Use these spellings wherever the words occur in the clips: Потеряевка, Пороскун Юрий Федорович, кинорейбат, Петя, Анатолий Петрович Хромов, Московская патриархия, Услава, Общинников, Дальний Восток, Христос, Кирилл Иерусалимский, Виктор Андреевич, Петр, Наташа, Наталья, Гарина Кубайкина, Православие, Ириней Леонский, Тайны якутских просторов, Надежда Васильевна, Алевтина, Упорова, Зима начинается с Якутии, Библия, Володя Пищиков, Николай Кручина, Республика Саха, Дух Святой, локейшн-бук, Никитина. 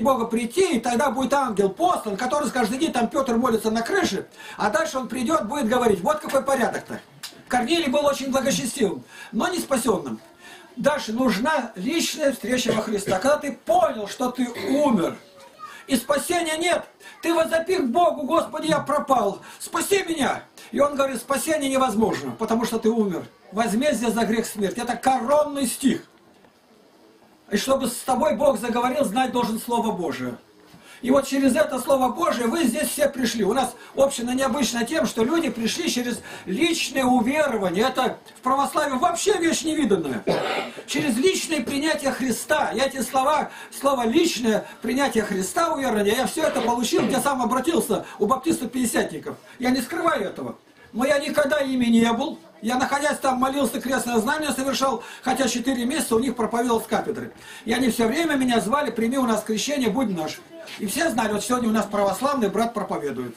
Бога прийти, и тогда будет ангел послан, который скажет, иди, там Петр молится на крыше, а дальше он придет, будет говорить, вот какой порядок-то. Корнилий был очень благочестивым, но не спасенным. Дальше нужна личная встреча во Христа. Когда ты понял, что ты умер, и спасения нет, ты возопи к Богу, Господи, я пропал, спаси меня. И он говорит, спасение невозможно, потому что ты умер. Возмездие за грех смерть. Это коронный стих. И чтобы с тобой Бог заговорил, знать должен Слово Божие. И вот через это Слово Божие вы здесь все пришли. У нас община необычна тем, что люди пришли через личное уверование. Это в православии вообще вещь невиданная. Через личное принятие Христа. Я эти слова, слово «личное принятие Христа», уверование, я все это получил, я сам обратился у баптистов-пятидесятников. Я не скрываю этого. Но я никогда ими не был. Я, находясь там, молился, крестное знамение совершал, хотя 4 месяца у них проповедовал с кафедры. И они все время меня звали, прими у нас крещение, будь наш. И все знали, вот сегодня у нас православный брат проповедует.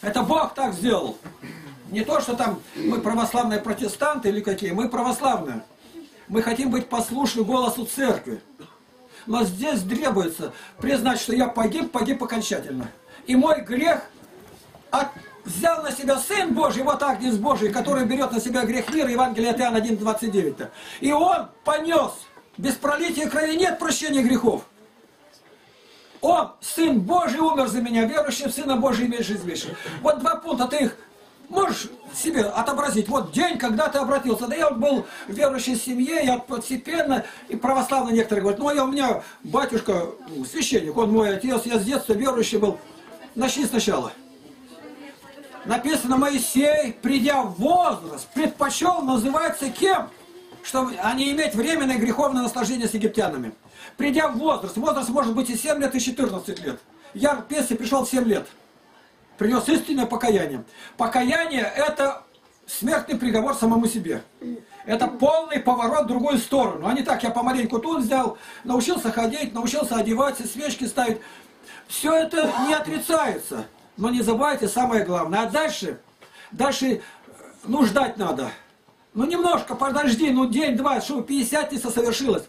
Это Бог так сделал. Не то, что там мы православные протестанты или какие, мы православные. Мы хотим быть послушны голосу церкви. Но здесь требуется признать, что я погиб, погиб окончательно. И мой грех взял на себя Сын Божий, вот Агнец Божий, который берет на себя грех мира, Евангелие от Иоанна 1:29. И Он понес, без пролития крови нет прощения грехов. Он, Сын Божий, умер за меня, верующим Сына Божий имеет жизнь вечную. Вот 2 пункта, ты их можешь себе отобразить? Вот день, когда ты обратился. Да я был в верующей семье, я постепенно, и православные некоторые говорят, ну я, у меня батюшка, священник, он мой отец, я с детства верующий был. Начни сначала. Написано, Моисей, придя в возраст, предпочел называться кем? Чтобы, а не иметь временное греховное наслаждение с египтянами. Придя в возраст. Возраст может быть и 7 лет, и 14 лет. Я к Песе пришел в 7 лет. Принес истинное покаяние. Покаяние – это смертный приговор самому себе. Это полный поворот в другую сторону. А не так, я помаленьку тут взял, научился ходить, научился одеваться, свечки ставить. Все это не отрицается. Но не забывайте самое главное. А дальше ждать надо. Ну немножко, подожди, ну день-два, что 50-ница совершилась.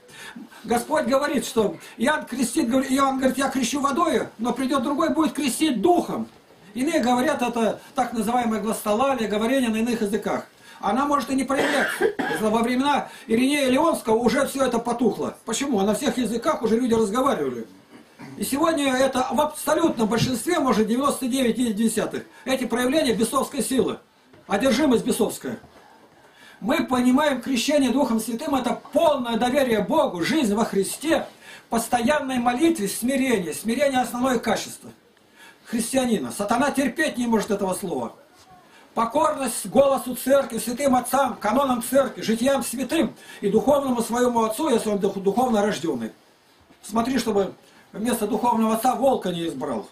Господь говорит, что Иоанн крестит, Иоанн говорит, я крещу водой, но придет другой, будет крестить духом. Иные говорят, это так называемое гласолалие, говорение на иных языках. Она может и не проявляться. Во времена Иринея Леонского уже все это потухло. Почему? На всех языках уже люди разговаривали. И сегодня это в абсолютном большинстве, может, 99,9. Эти проявления бесовской силы. Одержимость бесовская. Мы понимаем крещение Духом Святым, это полное доверие Богу, жизнь во Христе, постоянной молитве, смирение. Смирение – основное качество христианина. Сатана терпеть не может этого слова. Покорность голосу церкви, святым отцам, канонам церкви, житиям святым и духовному своему отцу, если он духовно рожденный. Смотри, чтобы... Вместо духовного отца волка не избрал.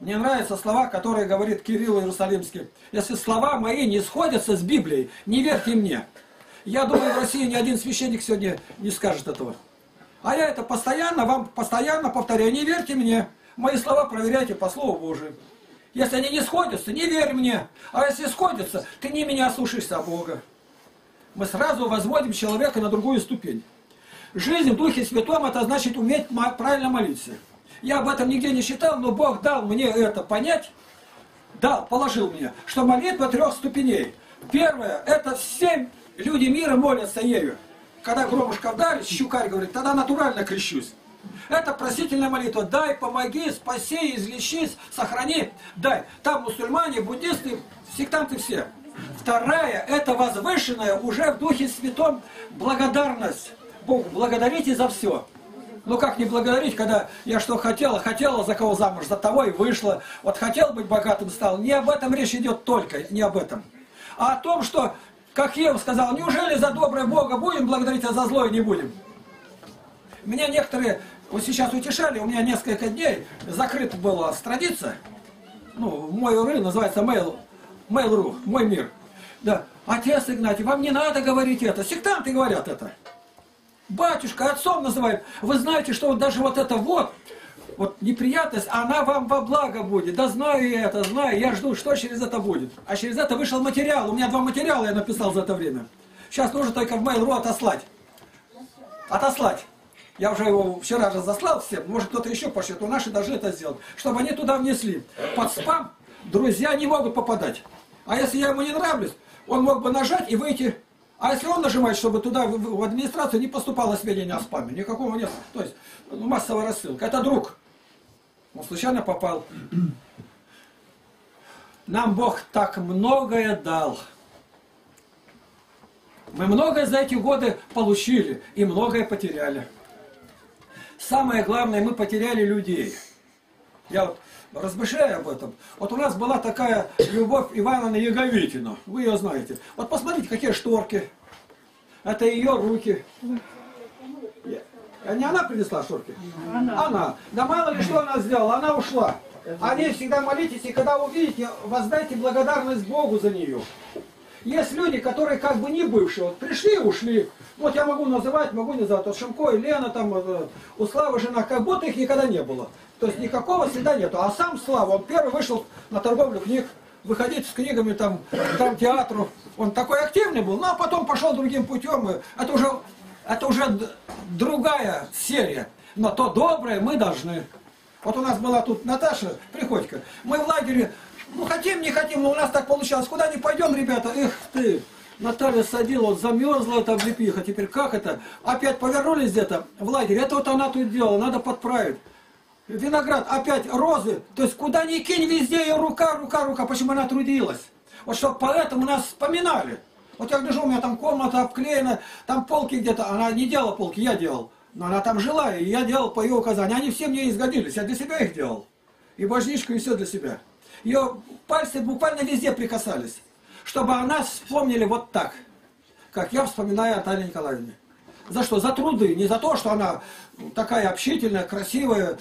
Мне нравятся слова, которые говорит Кирилл Иерусалимский. Если слова мои не сходятся с Библией, не верьте мне. Я думаю, в России ни один священник сегодня не скажет этого. А я это постоянно, вам постоянно повторяю. Не верьте мне. Мои слова проверяйте по Слову Божию. Если они не сходятся, не верь мне. А если сходятся, ты не меня слушаешься, а Бога. Мы сразу возводим человека на другую ступень. Жизнь в Духе Святом – это значит уметь правильно молиться. Я об этом нигде не читал, но Бог дал мне это понять, положил мне, что молитва 3 ступеней. Первое – это 7 люди мира молятся ею. Когда громушка вдарит, щукарь говорит, тогда натурально крещусь. Это просительная молитва. Дай, помоги, спаси, излечись, сохрани, дай. Там мусульмане, буддисты, сектанты все. Вторая – это возвышенная уже в Духе Святом благодарность. Богу благодарите за все. Ну как не благодарить, когда я что хотела за кого замуж, за того и вышла. Вот хотел быть богатым, стал. Не об этом речь идет только, не об этом. А о том, что, как Ева сказал, неужели за доброе Бога будем благодарить, а за злое не будем? Меня некоторые вот сейчас утешали, у меня несколько дней закрыта была страница, ну, Mail.ru, называется Mail.ru, мой мир. Да. Отец Игнатий, вам не надо говорить это, сектанты говорят это. Батюшка, отцом называют. Вы знаете, что вот даже вот эта вот неприятность, она вам во благо будет. Да знаю я это, знаю, я жду, что через это будет. А через это вышел материал. У меня 2 материала я написал за это время. Сейчас нужно только в Mail.ru отослать. Я уже его вчера разослал всем, может кто-то еще пошлет, но наши должны это сделать, чтобы они туда внесли. Под спам друзья не могут попадать. А если я ему не нравлюсь, он мог бы нажать и выйти. А если он нажимает, чтобы туда в администрацию не поступало сведения о спаме, никакого нет. То есть массовая рассылка. Это друг. Он случайно попал. Нам Бог так многое дал. Мы многое за эти годы получили и многое потеряли. Самое главное, мы потеряли людей. Я вот размышляю об этом. Вот у нас была такая любовь Ивановна Яговитина. Вы ее знаете. Вот посмотрите, какие шторки. Это ее руки. Не она принесла шторки? Она. Да мало ли что она сделала, она ушла. О ней всегда молитесь, и когда увидите, воздайте благодарность Богу за нее. Есть люди, которые как бы не бывшие, вот пришли и ушли. Вот я могу называть, могу не называть. Вот Шумко и Лена, там, Услава, жена, как будто их никогда не было. То есть никакого следа нету. А сам Слава, он первый вышел на торговлю книг, выходить с книгами там, театру. Он такой активный был, но потом пошел другим путем. Это уже другая серия. Но то доброе мы должны. Вот у нас была тут Наташа Приходько. Мы в лагере... Ну, хотим, не хотим, но у нас так получалось. Куда не пойдем, ребята? Эх ты, Наталья садила, вот замерзла эта облепиха. Теперь как это? Опять повернулись где-то в лагерь. Это вот она тут делала, надо подправить. Виноград, опять розы. То есть куда ни кинь, везде ее рука, рука, рука. Почему она трудилась? Вот чтобы поэтому нас вспоминали. Вот я гляжу, у меня там комната обклеена, там полки где-то. Она не делала полки, я делал. Но она там жила, и я делал по ее указанию. Они все мне изгодились, я для себя их делал. И божничку, и все для себя. Ее пальцы буквально везде прикасались, чтобы о нас вспомнили вот так, как я вспоминаю о Наталье Николаевне. За что? За труды, не за то, что она такая общительная, красивая,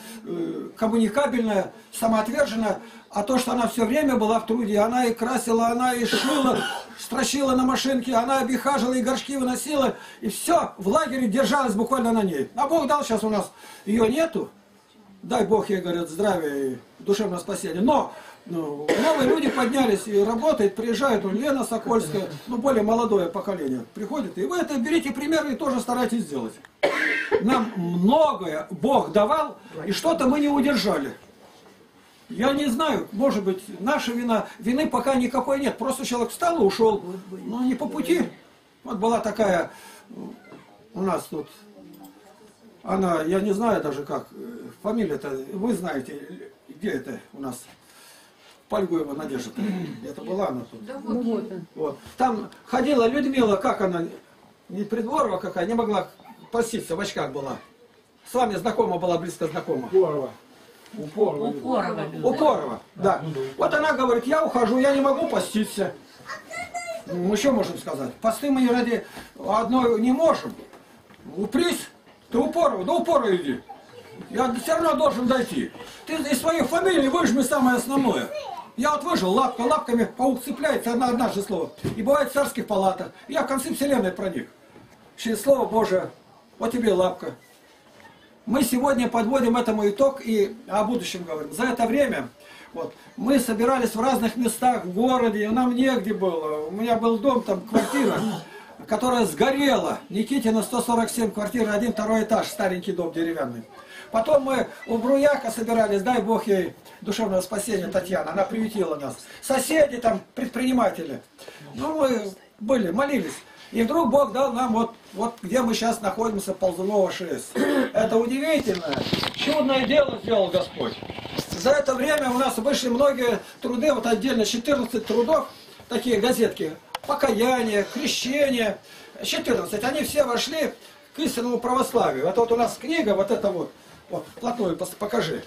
коммуникабельная, самоотверженная, а то, что она все время была в труде. Она и красила, она и шила, строчила на машинке, она обихажила и горшки выносила, и все в лагере держалось буквально на ней. А Бог дал, сейчас у нас ее нету. Дай Бог ей, говорят, здравия и душевного спасения. Но новые люди поднялись и работают, приезжают, Лена Сокольская, ну, более молодое поколение приходит. И вы это берите пример и тоже старайтесь сделать. Нам многое Бог давал, и что-то мы не удержали. Я не знаю, может быть, наша вина, вины пока никакой нет. Просто человек встал и ушел, но не по пути. Вот была такая у нас тут... Она, я не знаю даже как, фамилия-то, вы знаете, где это у нас, Пальгуева Надежда, это была она тут. Да вот. Вот. Там ходила Людмила, как она, не Придворова какая, не могла паситься, в очках была. С вами знакома была, близко знакома. Упорова. Упорова, да. Вот она говорит, я ухожу, я не могу поститься. Ну, еще можем сказать, посты мы ради одной не можем. Упрись. Ты упору, да упору иди. Я все равно должен дойти. Ты из своей фамилии выжми самое основное. Я вот выжил, лапка, лапками паук цепляется, одна же слово. И бывает в царских палатах. Я в конце вселенной проник. Через слово Божие. Вот тебе лапка. Мы сегодня подводим этому итог и о будущем говорим. За это время вот, мы собирались в разных местах, в городе, нам негде было. У меня был дом, там квартира, которая сгорела. Никитина, 147, квартира 1, 2 этаж, старенький дом деревянный. Потом мы у Бруяка собирались, дай Бог ей душевного спасения, Татьяна, она приютила нас. Соседи там, предприниматели. Ну, мы были, молились. И вдруг Бог дал нам вот где мы сейчас находимся, Ползунова 6. Это удивительное, чудное дело сделал Господь. За это время у нас вышли многие труды, вот отдельно 14 трудов, такие газетки, покаяние, крещение, 14, они все вошли к истинному православию. Это вот у нас книга, вот это вот вплотную покажи,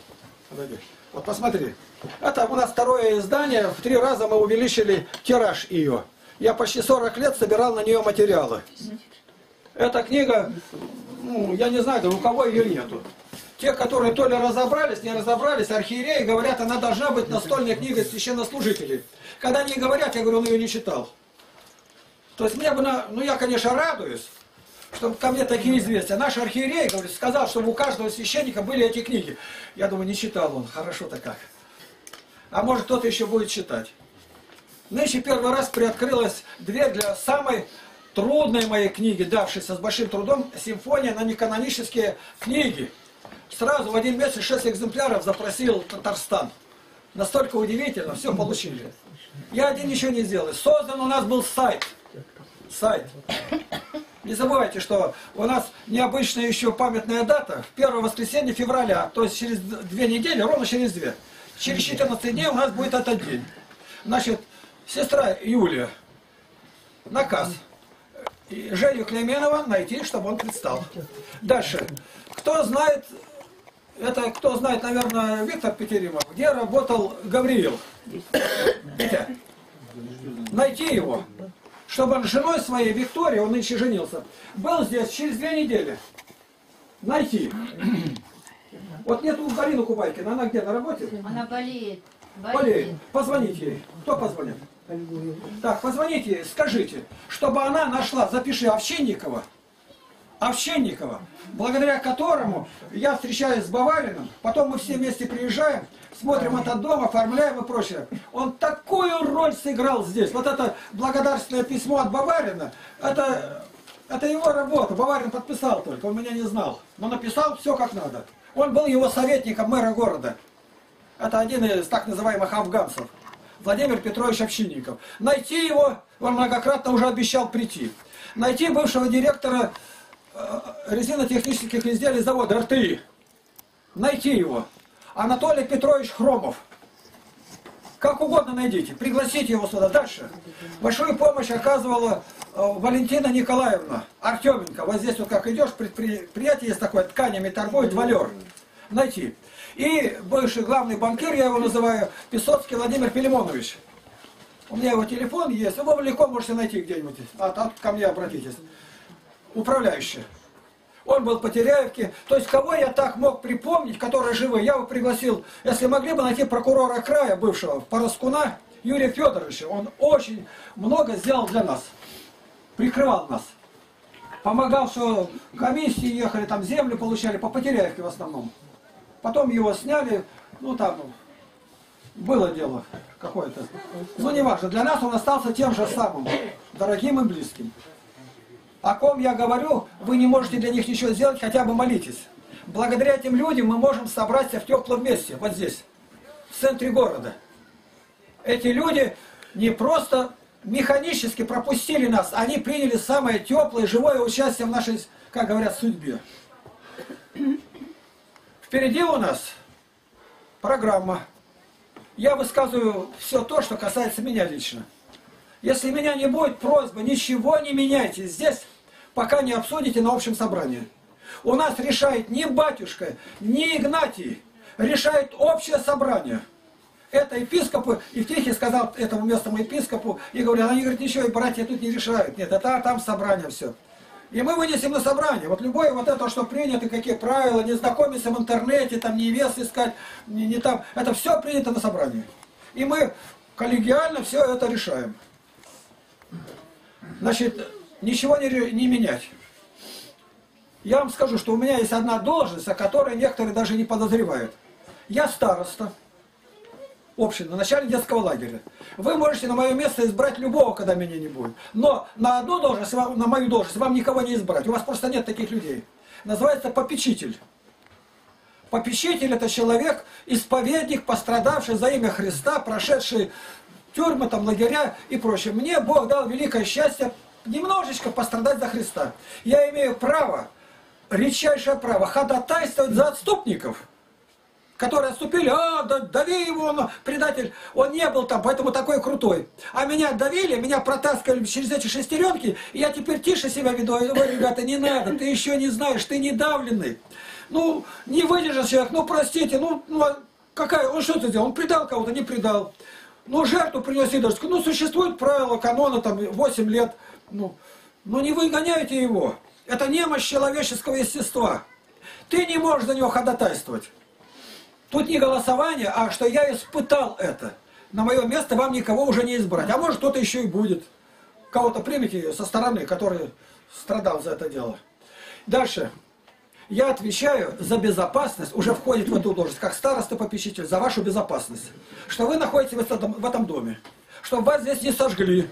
вот посмотри. Это у нас второе издание, в 3 раза мы увеличили тираж ее. Я почти 40 лет собирал на нее материалы. Эта книга, ну, я не знаю, у кого ее нету. Те, которые то ли разобрались, не разобрались, архиереи говорят, она должна быть настольной книгой священнослужителей. Когда они говорят, я говорю, он ее не читал. То есть мне бы, ну я, конечно, радуюсь, что ко мне такие известия. Наш архиерей, говорю, сказал, чтобы у каждого священника были эти книги. Я думаю, не читал он, хорошо-то как. А может, кто-то еще будет читать. Нынче 1 раз приоткрылась дверь для самой трудные мои книги, давшиеся с большим трудом, симфония на неканонические книги. Сразу в один месяц 6 экземпляров запросил Татарстан. Настолько удивительно, все получили. Я один ничего не сделал. Создан у нас был сайт. Сайт. Не забывайте, что у нас необычная еще памятная дата. В первое воскресенье февраля, то есть через 2 недели, ровно через 2. Через 14 дней у нас будет этот день. Значит, сестра Юлия, наказ. Женю Клейменова найти, чтобы он предстал. Дальше. Кто знает, это кто знает, наверное, Виктор Петеримов, где работал Гавриил. Петя. Найти его, чтобы он с женой своей, Викторией, он нынче женился, был здесь через 2 недели. Найти. Вот нет у Гарины Кубайкина, она где, на работе? Она болеет. Болеет. Позвоните ей. Кто позвонит? Так, позвоните ей, скажите, чтобы она нашла, запиши Овчинникова, благодаря которому я встречаюсь с Баварином, потом мы все вместе приезжаем, смотрим этот дом, оформляем и прочее. Он такую роль сыграл здесь. Вот это благодарственное письмо от Баварина, это его работа. Баварин подписал только, он меня не знал, но написал все как надо. Он был его советником мэра города. Это один из так называемых афганцев. Владимир Петрович Общинников. Найти его, он многократно уже обещал прийти. Найти бывшего директора резинотехнических изделий завода РТИ. Найти его. Анатолий Петрович Хромов. Как угодно найдите. Пригласите его сюда. Дальше. Большую помощь оказывала Валентина Николаевна Артеменко. Вот здесь вот как идешь, предприятие есть такое, тканями торгует, Валер. Найти. И бывший главный банкир, я его называю, Песоцкий Владимир Пелимонович. У меня его телефон есть, его легко можете найти где-нибудь, ко мне обратитесь. Управляющий. Он был в Потеряевке. То есть, кого я так мог припомнить, которые живы, я бы пригласил, если могли бы найти прокурора края бывшего, Пороскуна Юрия Федоровича. Он очень много сделал для нас. Прикрывал нас. Помогал, что комиссии ехали, там землю получали, по Потеряевке в основном. Потом его сняли, ну там было дело какое-то. Ну не важно, для нас он остался тем же самым, дорогим и близким. О ком я говорю, вы не можете для них ничего сделать, хотя бы молитесь. Благодаря этим людям мы можем собраться в теплом месте, вот здесь, в центре города. Эти люди не просто механически пропустили нас, они приняли самое теплое, живое участие в нашей, как говорят, судьбе. Впереди у нас программа. Я высказываю все то, что касается меня лично. Если меня не будет, просьба, ничего не меняйте здесь, пока не обсудите на общем собрании. У нас решает не батюшка, не Игнатий, решает общее собрание. Это епископы, Евтихий сказал этому местному епископу, и говорил, они говорят, ничего, братья тут не решают. Нет, это там собрание все. И мы вынесем на собрание. Вот любое вот это, что принято, какие правила, не знакомиться в интернете, там не вес искать, не там. Это все принято на собрании. И мы коллегиально все это решаем. Значит, ничего не менять. Я вам скажу, что у меня есть одна должность, о которой некоторые даже не подозревают. Я староста общины, начальник детского лагеря. Вы можете на мое место избрать любого, когда меня не будет. Но на одну должность, на мою должность вам никого не избрать. У вас просто нет таких людей. Называется попечитель. Попечитель – это человек, исповедник, пострадавший за имя Христа, прошедший тюрьмы, там, лагеря и прочее. Мне Бог дал великое счастье немножечко пострадать за Христа. Я имею право, редчайшее право, ходатайствовать за отступников, которые отступили, дави его, он предатель, он не был там, поэтому такой крутой. А меня давили, меня протаскивали через эти шестеренки, и я теперь тише себя веду, я говорю, ребята, не надо, ты еще не знаешь, ты недавленный. Ну, не выдержишь человек, ну, простите, ну какая, он что-то сделал, он предал кого-то, не предал. Ну, жертву принес идольскую, ну, существует правило канона, там, 8 лет, ну, не выгоняйте его. Это немощь человеческого естества. Ты не можешь за него ходатайствовать. Тут не голосование, а что я испытал это. На мое место вам никого уже не избрать. А может, кто-то еще и будет. Кого-то примите со стороны, который страдал за это дело. Дальше. Я отвечаю за безопасность, уже входит в эту должность, как староста-попечитель, за вашу безопасность. Что вы находитесь в этом доме. Чтобы вас здесь не сожгли.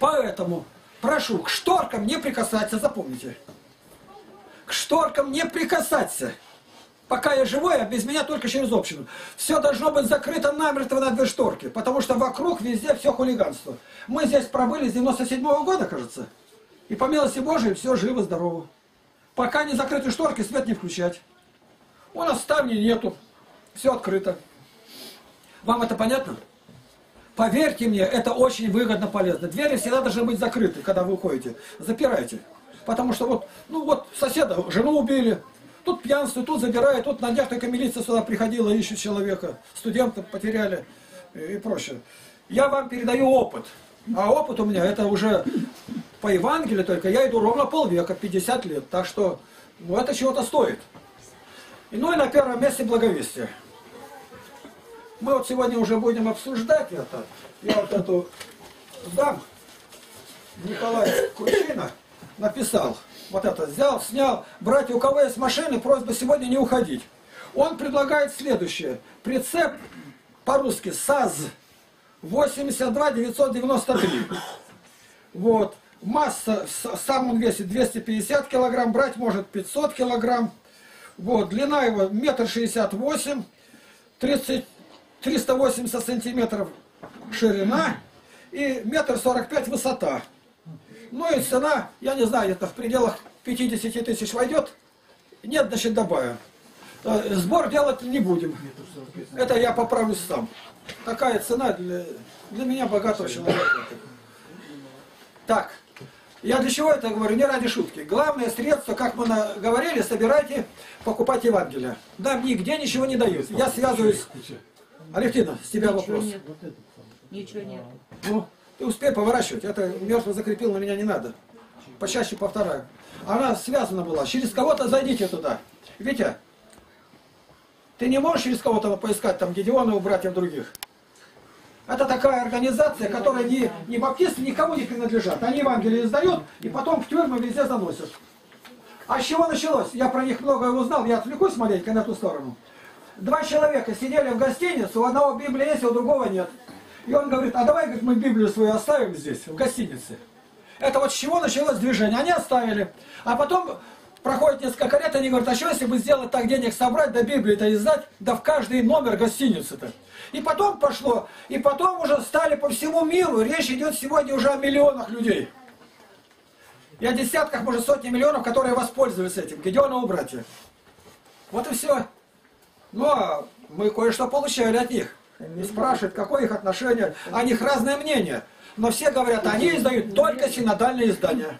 Поэтому Прошу, к шторкам не прикасаться, запомните. К шторкам не прикасаться. Пока я живой, а без меня только через общину. Все должно быть закрыто намертво на две шторки, потому что вокруг везде все хулиганство. Мы здесь пробыли с 97-го года, кажется. И по милости Божией все живо-здорово. Пока не закрыты шторки, свет не включать. У нас ставни нету. Все открыто. Вам это понятно? Поверьте мне, это очень выгодно, полезно. Двери всегда должны быть закрыты, когда вы уходите. Запирайте. Потому что вот, ну вот, соседа, жену убили. Тут пьянство, тут забирают, тут на днях только милиция сюда приходила, ищет человека. Студентов потеряли и прочее. Я вам передаю опыт. А опыт у меня, это уже по Евангелию только, я иду ровно полвека, 50 лет. Так что, ну это чего-то стоит. И, ну и на первом месте благовестие. Мы вот сегодня уже будем обсуждать это. Я вот эту дам, Николай Кручина, написал. Вот это взял, снял. Братья, у кого есть машины, просьба сегодня не уходить. Он предлагает следующее. Прицеп по-русски САЗ 82993. Вот. Масса, сам он весит 250 килограмм, брать может 500 килограмм. Вот. Длина его 1,68 м, 380 сантиметров ширина и 1,45 м высота. Ну и цена, я не знаю, это в пределах 50 тысяч войдет. Нет, значит, добавим. Сбор делать не будем. Это я поправлюсь сам. Такая цена для меня богатого человека. Так, я для чего это говорю? Не ради шутки. Главное средство, как мы говорили, собирайте, покупать Евангелие. Нам нигде ничего не дают. Я связываюсь... Алевтина, с тебя вопрос. Ничего нет. Ну, ты успей поворачивать, это мертво закрепил, на меня не надо. Почаще повторяю. Она связана была. Через кого-то зайдите туда. Витя, ты не можешь через кого-то поискать, там, Гедеонова, братьев других? Это такая организация, которая не баптисты, никому не принадлежат. Они Евангелие издают и потом в тюрьмы везде заносят. А с чего началось? Я про них многое узнал, я отвлекусь маленько на ту сторону. Два человека сидели в гостинице, у одного Библия есть, у другого нет. И он говорит, а давай, говорит, мы Библию свою оставим здесь, в гостинице. Это вот с чего началось движение. Они оставили. А потом проходит несколько лет, они говорят, а что если бы сделать так, денег собрать, да Библию-то издать, да в каждый номер гостиницы-то. И потом пошло, и потом уже стали по всему миру. Речь идет сегодня уже о миллионах людей. И о десятках, может, сотни миллионов, которые воспользовались этим. Гедеоновы братья. Вот и все. Ну, а мы кое-что получали от них. Не спрашивает, какое их отношение. О них разное мнение. Но все говорят, они издают только синодальные издания.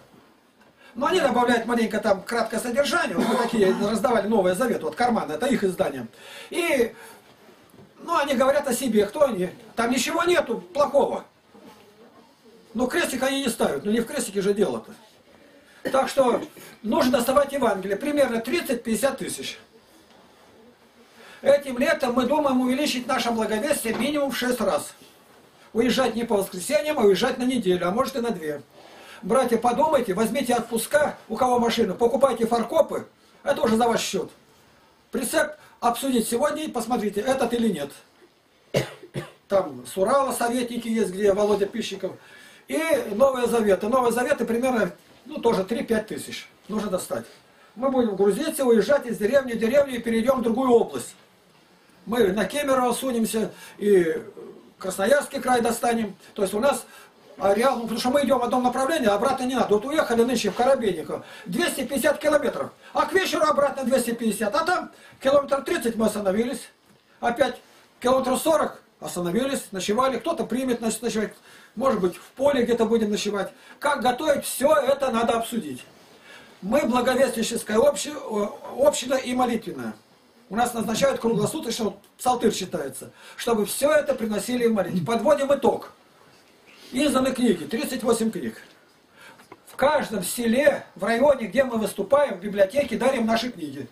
Но они добавляют маленько там краткое содержание. Вот такие раздавали Новый Завет. Вот карманы, это их издание. И, ну, они говорят о себе. Кто они? Там ничего нету плохого. Ну, крестик они не ставят. Ну, не в крестике же дело-то. Так что нужно доставать Евангелие. Примерно 30-50 тысяч. Этим летом мы думаем увеличить наше благовестие минимум в 6 раз. Уезжать не по воскресеньям, а уезжать на неделю, а может и на 2. Братья, подумайте, возьмите отпуска, у кого машина, покупайте фаркопы, это уже за ваш счет. Прицеп обсудить сегодня и посмотрите, этот или нет. Там с Урала советники есть, где Володя Пищиков. И Новые Заветы. Новые Заветы примерно, ну, тоже 3-5 тысяч нужно достать. Мы будем грузиться, уезжать из деревни в деревню и перейдем в другую область. Мы на Кемерово сунемся и Красноярский край достанем. То есть у нас ареал, ну, потому что мы идем в одном направлении, а обратно не надо. Вот уехали нынче в Коробейниково 250 километров, а к вечеру обратно 250. А там километр 30 мы остановились, опять километр 40 остановились, ночевали. Кто-то примет, значит, ночевать. Может быть, в поле где-то будем ночевать. Как готовить, все это надо обсудить. Мы благовестническая община и молитвенная. У нас назначают круглосуточно, псалтырь считается, чтобы все это приносили в молитву. Подводим итог. Изданы книги, 38 книг. В каждом селе, в районе, где мы выступаем, в библиотеке дарим наши книги.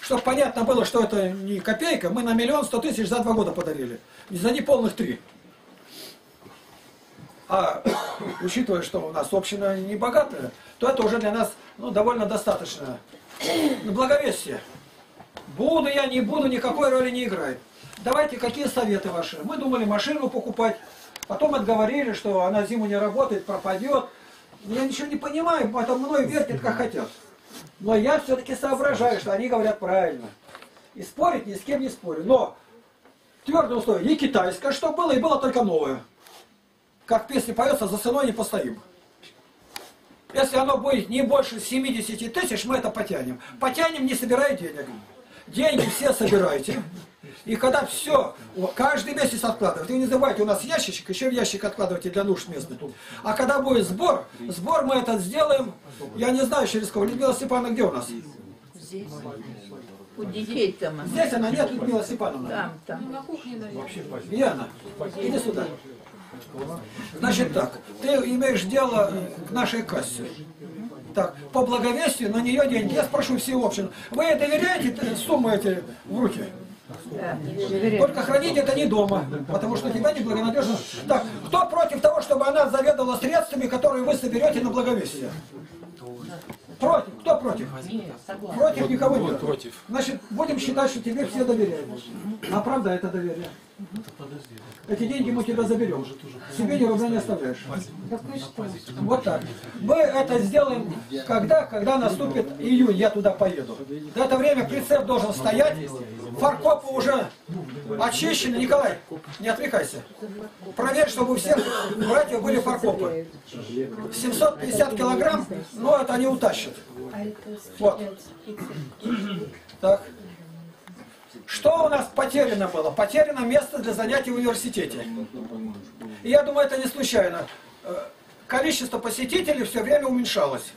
Чтобы понятно было, что это не копейка, мы на 1 100 000 за 2 года подарили. За неполных 3. А учитывая, что у нас община не богатая, то это уже для нас, ну, довольно достаточно. Благовестие. Буду я, не буду, никакой роли не играет. Давайте, какие советы ваши? Мы думали машину покупать, потом отговорили, что она зиму не работает, пропадет. я ничего не понимаю, потом мной вертят, как хотят. Но я все-таки соображаю, что они говорят правильно. И спорить ни с кем не спорю. Но твердое условие, и китайское, что было, и было только новое. Как песня поется, за ценой не постоим. Если оно будет не больше 70 тысяч, мы это потянем. Потянем, не собирая денег. Деньги все собирайте. И когда все, каждый месяц откладывайте. Вы не забывайте, у нас ящичек, еще в ящик откладывайте для нужд местных. А когда будет сбор, мы этот сделаем, я не знаю через кого. Людмила Степановна где у нас? Здесь. У детей там. Здесь она, нет, Людмила Степановна? Там. На кухне, наверное. Где она? Иди сюда. Значит так, ты имеешь дело к нашей кассе. Так, по благовестию на нее деньги. Я спрошу всех общин. Вы доверяете суммы эти в руки? Да, только хранить это не дома, потому что тебя неблагонадежно. Так, кто против того, чтобы она заведовала средствами, которые вы соберете на благовестие? Против? Кто против? Против никого нет. Значит, будем считать, что тебе все доверяют. А правда это доверие? Эти деньги мы тебя заберем. Себе ни рубля не оставляешь. Вот так. Мы это сделаем, когда наступит июнь, я туда поеду. До это время прицеп должен стоять. Фаркопы уже очищены. Николай, не отвлекайся. Проверь, чтобы у всех братьев были фаркопы. 750 килограмм, но это они утащат. Вот. Так. Что у нас потеряно было? Потеряно место для занятий в университете. И я думаю, это не случайно. Количество посетителей все время уменьшалось.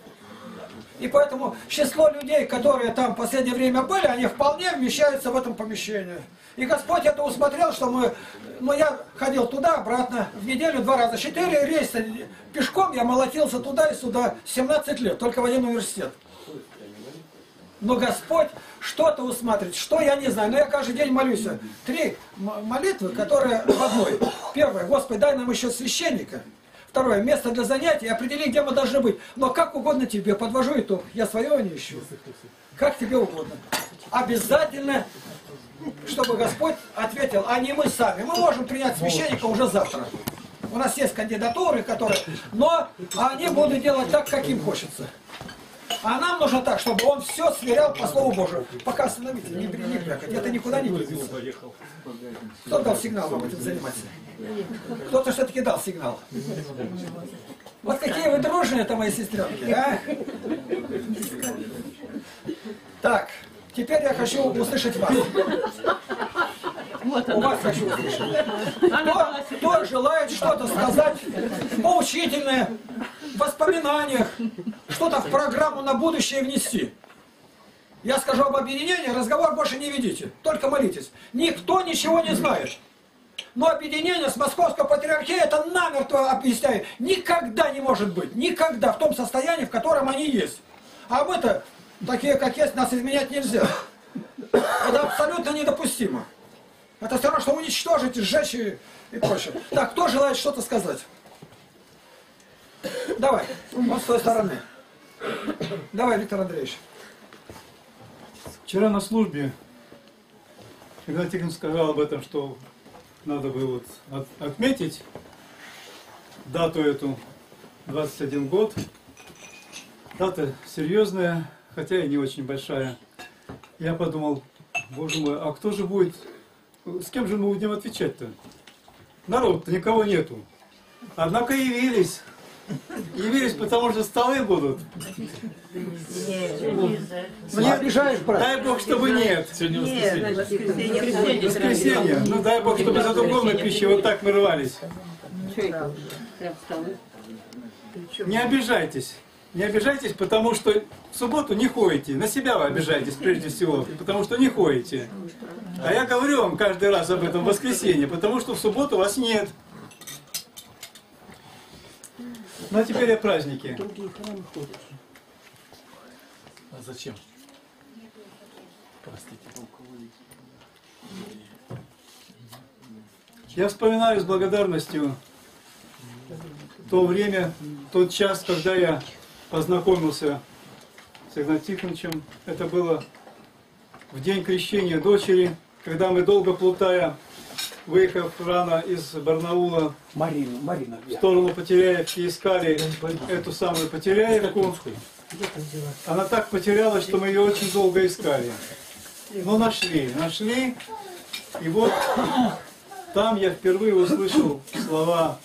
И поэтому число людей, которые там в последнее время были, они вполне вмещаются в этом помещении. И Господь это усмотрел, что мы... Ну, я ходил туда-обратно в неделю 2 раза. 4 рейса пешком я молотился туда и сюда 17 лет, только в один университет. Но Господь что-то усматривает, что я не знаю. Но я каждый день молюсь. 3 молитвы, которые в одной. Первое, Господи, дай нам еще священника. Второе, место для занятий, определи, где мы должны быть. Но как угодно тебе, подвожу итог, я свое не ищу. Как тебе угодно. Обязательно, чтобы Господь ответил, а не мы сами. Мы можем принять священника уже завтра. У нас есть кандидатуры, которые... Но они будут делать так, как им хочется. А нам нужно так, чтобы он все сверял по Слову Божию. Пока остановите, не прикакать. Это никуда не двигается. Кто дал сигнал вам этим заниматься? Кто-то все-таки дал сигнал. Вот какие вы дружные, это мои сестренки, а? Так, теперь я хочу услышать вас. Вот у вас хочу услышать. Кто желает что-то сказать поучительное, в воспоминаниях, что-то в программу на будущее внести. Я скажу об объединении, разговор больше не ведите, только молитесь. Никто ничего не знает. Но объединение с Московской Патриархией, это намертво объясняю, никогда не может быть. Никогда в том состоянии, в котором они есть. А мы-то, такие как есть, нас изменять нельзя. Это абсолютно недопустимо. Это все равно, что уничтожить, сжечь и прочее. Так, кто желает что-то сказать? Давай, вот с той стороны. Давай, Виктор Андреевич. Вчера на службе Игнатьев сказал об этом, что надо бы вот отметить дату эту, 21 год. Дата серьезная, хотя и не очень большая. Я подумал, боже мой, а кто же будет, с кем же мы будем отвечать-то? Народ-то никого нету. Однако явились. Явились, потому что столы будут. Не обижаешь, брат. Дай Бог, чтобы нет. Сегодня воскресенье. Воскресенье. Ну дай Бог, чтобы за духовной пищей вот так мы рвались. Не обижайтесь. Не обижайтесь, потому что в субботу не ходите. На себя вы обижаетесь прежде всего, потому что не ходите. А я говорю вам каждый раз об этом в воскресенье, потому что в субботу вас нет. Ну а теперь о празднике. А зачем? Простите. Я вспоминаю с благодарностью то время, тот час, когда я познакомился с Игнатием Тихоновичем. Это было в день крещения дочери, когда мы, долго плутая, выехав рано из Барнаула в сторону Потеряевки, искали эту самую Потеряевку. Она так потерялась, что мы ее очень долго искали. Но нашли. И вот там я впервые услышал слова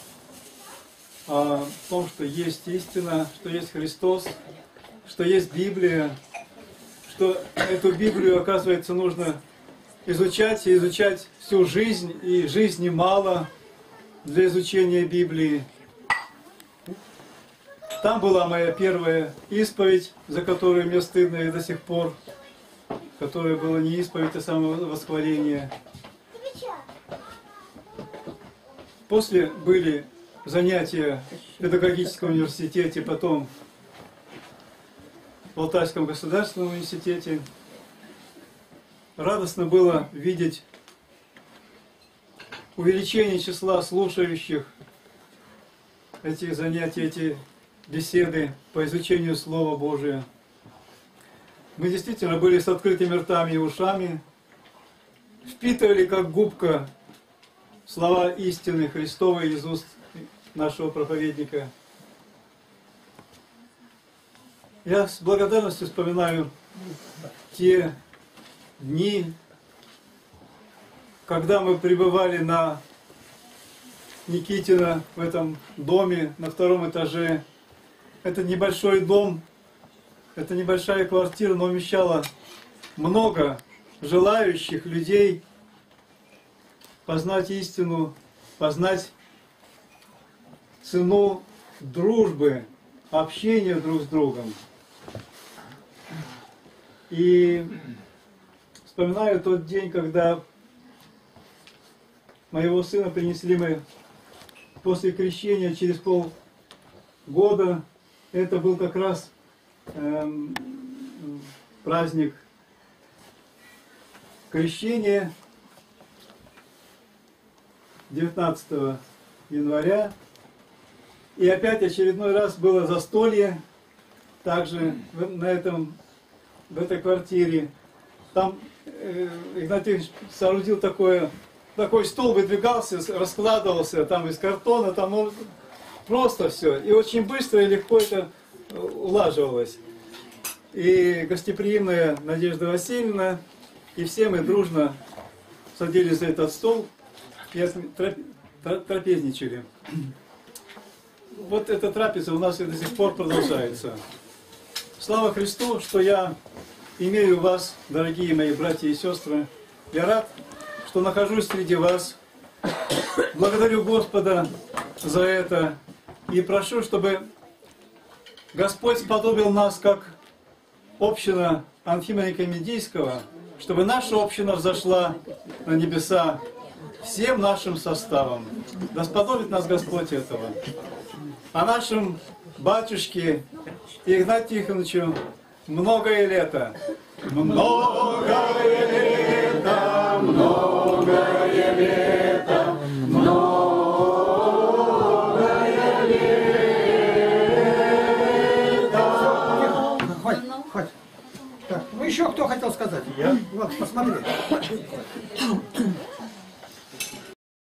о том, что есть истина, что есть Христос, что есть Библия, что эту Библию, оказывается, нужно изучать и изучать всю жизнь, и жизни мало для изучения Библии. Там была моя первая исповедь, за которую мне стыдно и до сих пор, которая была не исповедь, а самовосхваление. После были занятия в педагогическом университете, потом в Алтайском государственном университете. Радостно было видеть увеличение числа слушающих эти занятия, эти беседы по изучению Слова Божия. Мы действительно были с открытыми ртами и ушами, впитывали как губка слова истины Христовой из уст нашего проповедника. Я с благодарностью вспоминаю те дни, когда мы пребывали на Никитина в этом доме на втором этаже. Это небольшой дом, это небольшая квартира, но вмещала много желающих людей познать истину, познать цену дружбы, общения друг с другом. И вспоминаю тот день, когда моего сына принесли мы после крещения через полгода. Это был как раз праздник крещения 19 января. И опять очередной раз было застолье, также в этой квартире. Там Игнатьевич соорудил такой стол, выдвигался, раскладывался там из картона, там просто все. И очень быстро и легко это улаживалось. И гостеприимная Надежда Васильевна, и все мы дружно садились за этот стол и трапезничали. Вот эта трапеза у нас и до сих пор продолжается. Слава Христу, что я имею вас, дорогие мои братья и сестры. Я рад, что нахожусь среди вас. Благодарю Господа за это. И прошу, чтобы Господь сподобил нас, как община Анхимоника Медийского, чтобы наша община взошла на небеса всем нашим составом. Да сподобит нас Господь этого. А нашим батюшке Игнатию Тихоновичу многое лето. Многое лето, многое лето, многое лето. Хоть. Так, ну еще кто хотел сказать? Я. Вот, посмотри.